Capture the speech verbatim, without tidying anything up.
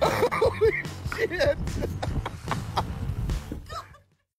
Holy shit!